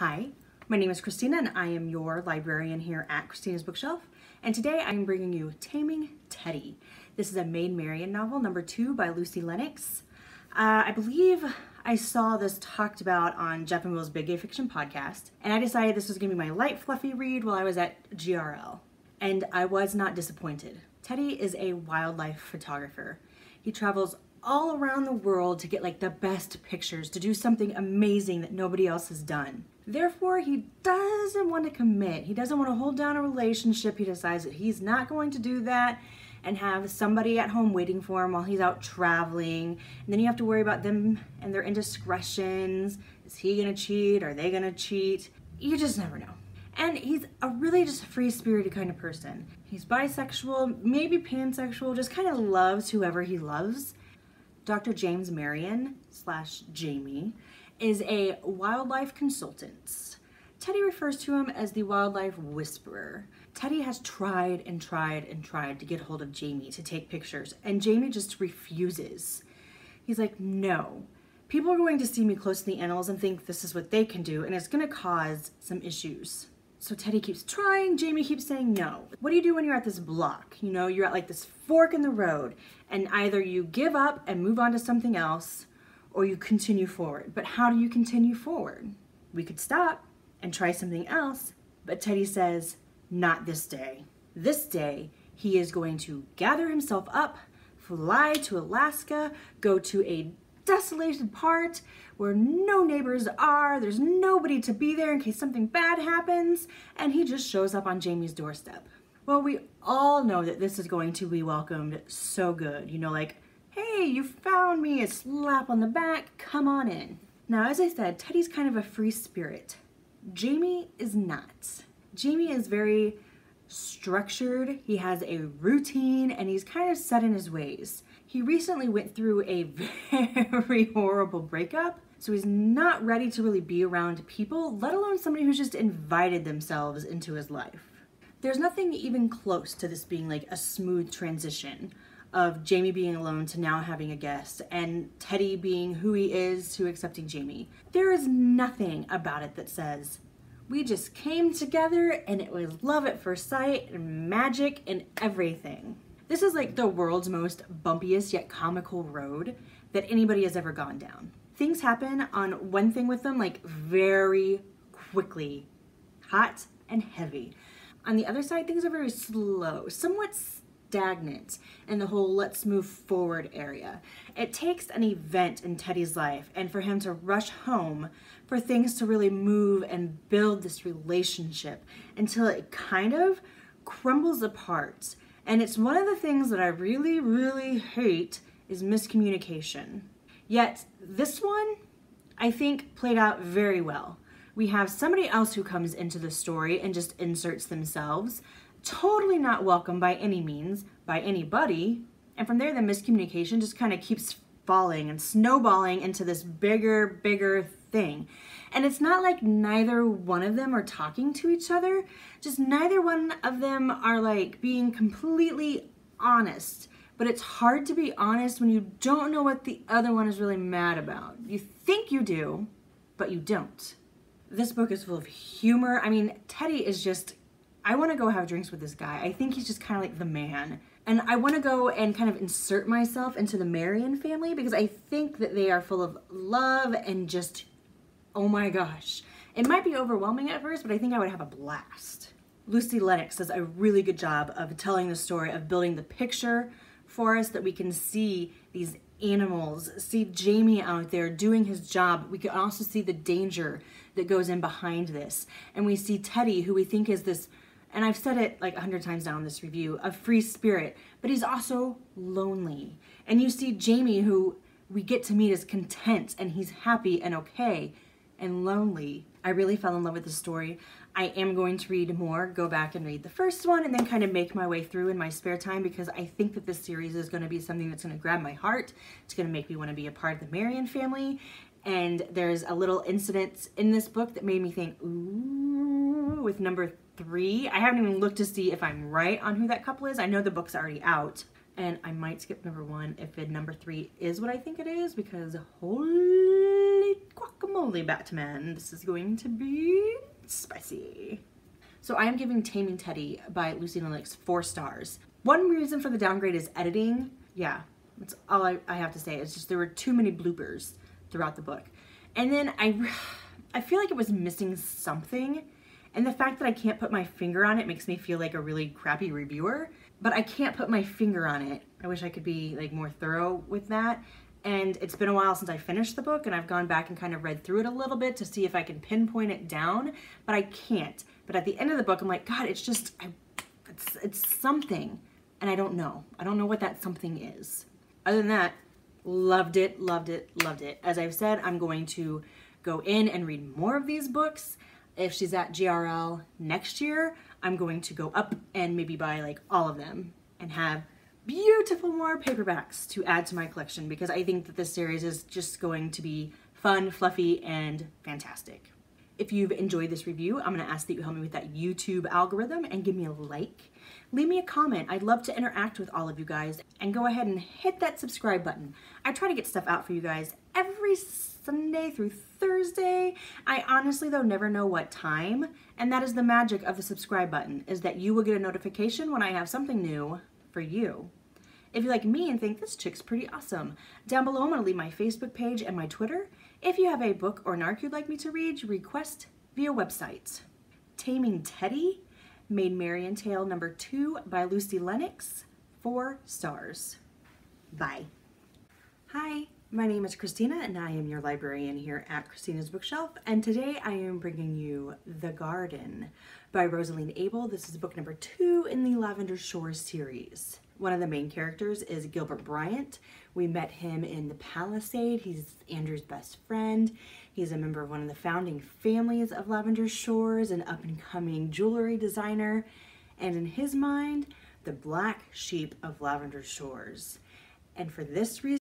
Hi, my name is Christina and I am your librarian here at Christina's Bookshelf, and today I'm bringing you Taming Teddy. This is a Made Marian novel, number 2 by Lucy Lennox. I believe I saw this talked about on Jeff and Will's Big Gay Fiction podcast, and I decided this was going to be my light fluffy read while I was at GRL, and I was not disappointed. Teddy is a wildlife photographer. He travels all around the world to get like the best pictures, to do something amazing that nobody else has done. Therefore, he doesn't want to commit. He doesn't want to hold down a relationship. He decides that he's not going to do that and have somebody at home waiting for him while he's out traveling. And then you have to worry about them and their indiscretions. Is he gonna cheat? Are they gonna cheat? You just never know. And he's a really just free-spirited kind of person. He's bisexual, maybe pansexual, just kind of loves whoever he loves. Dr. James Marian / Jamie is a wildlife consultant. Teddy refers to him as the wildlife whisperer. Teddy has tried and tried and tried to get hold of Jamie to take pictures, and Jamie just refuses. He's like, no, people are going to see me close to the animals and think this is what they can do, and it's gonna cause some issues. So Teddy keeps trying, Jamie keeps saying no. What do you do when you're at this block? You know, you're at like this fork in the road, and either you give up and move on to something else, or you continue forward. But how do you continue forward? We could stop and try something else, but Teddy says, not this day. This day, he is going to gather himself up, fly to Alaska, go to a desolated part where no neighbors are, there's nobody to be there in case something bad happens, and he just shows up on Jamie's doorstep. Well, we all know that this is going to be welcomed so good. You know, like, hey, you found me, a slap on the back, come on in. Now, as I said, Teddy's kind of a free spirit. Jamie is not. Jamie is very structured, he has a routine, and he's kind of set in his ways. He recently went through a very horrible breakup, so he's not ready to really be around people, let alone somebody who's just invited themselves into his life. There's nothing even close to this being like a smooth transition of Jamie being alone to now having a guest, and Teddy being who he is to accepting Jamie. There is nothing about it that says, we just came together and it was love at first sight and magic and everything. This is like the world's most bumpiest yet comical road that anybody has ever gone down. Things happen on one thing with them like very quickly, hot and heavy. On the other side, things are very slow, somewhat stagnant in the whole let's move forward area. It takes an event in Teddy's life and for him to rush home for things to really move and build this relationship until it kind of crumbles apart. And it's one of the things that I really, really hate is miscommunication. Yet this one, I think, played out very well. We have somebody else who comes into the story and just inserts themselves, totally not welcome by any means, by anybody. And from there, the miscommunication just kind of keeps falling and snowballing into this bigger thing. And it's not like neither one of them are talking to each other, just neither one of them are like being completely honest. But it's hard to be honest when you don't know what the other one is really mad about. You think you do, but you don't. This book is full of humor. I mean, Teddy is just, I want to go have drinks with this guy. I think he's just kind of like the man. And I want to go and kind of insert myself into the Marian family because I think that they are full of love and just, oh my gosh. It might be overwhelming at first, but I think I would have a blast. Lucy Lennox does a really good job of telling the story, of building the picture for us that we can see these animals, see Jamie out there doing his job. We can also see the danger that goes in behind this. And we see Teddy, who we think is this, and I've said it like 100 times now in this review, a free spirit, but he's also lonely. And you see Jamie, who we get to meet, is content and he's happy and okay and lonely. I really fell in love with this story. I am going to read more, go back and read the first one, and then kind of make my way through in my spare time because I think that this series is going to be something that's going to grab my heart. It's going to make me want to be a part of the Marian family. And there's a little incident in this book that made me think, ooh, with number 3. I haven't even looked to see if I'm right on who that couple is. I know the book's already out, and I might skip number 1 if number 3 is what I think it is because holy crap. guacamole, Batman. This is going to be spicy. So I am giving Taming Teddy by Lucy Lennox 4 stars. One reason for the downgrade is editing. Yeah, that's all I have to say. It's just there were too many bloopers throughout the book. And then I feel like it was missing something. And the fact that I can't put my finger on it makes me feel like a really crappy reviewer. But I can't put my finger on it. I wish I could be like more thorough with that. And it's been a while since I finished the book, and I've gone back and kind of read through it a little bit to see if I can pinpoint it down, but I can't. But at the end of the book, I'm like, God, it's just, it's something, and I don't know. I don't know what that something is. Other than that, loved it, loved it, loved it. As I've said, I'm going to go in and read more of these books. If she's at GRL next year, I'm going to go up and maybe buy like all of them and have beautiful more paperbacks to add to my collection, because I think that this series is just going to be fun, fluffy, and fantastic. If you've enjoyed this review, I'm going to ask that you help me with that YouTube algorithm and give me a like. Leave me a comment. I'd love to interact with all of you guys, and go ahead and hit that subscribe button. I try to get stuff out for you guys every Sunday through Thursday. I honestly though never know what time, and that is the magic of the subscribe button, is that you will get a notification when I have something new for you. If you like me and think this chick's pretty awesome, down below I'm gonna leave my Facebook page and my Twitter. If you have a book or an arc you'd like me to read, request via website. Taming Teddy, Made Marian Tale number 2 by Lucy Lennox, 4 stars. Bye. Hi, my name is Christina and I am your librarian here at Christina's Bookshelf, and today I am bringing you The Garden by Rosaline Abel. This is book number 2 in the Lavender Shores series. One of the main characters is Gilbert Bryant. We met him in The Palisade. He's Andrew's best friend. He's a member of one of the founding families of Lavender Shores, an up-and-coming jewelry designer, and in his mind, the black sheep of Lavender Shores. And for this reason,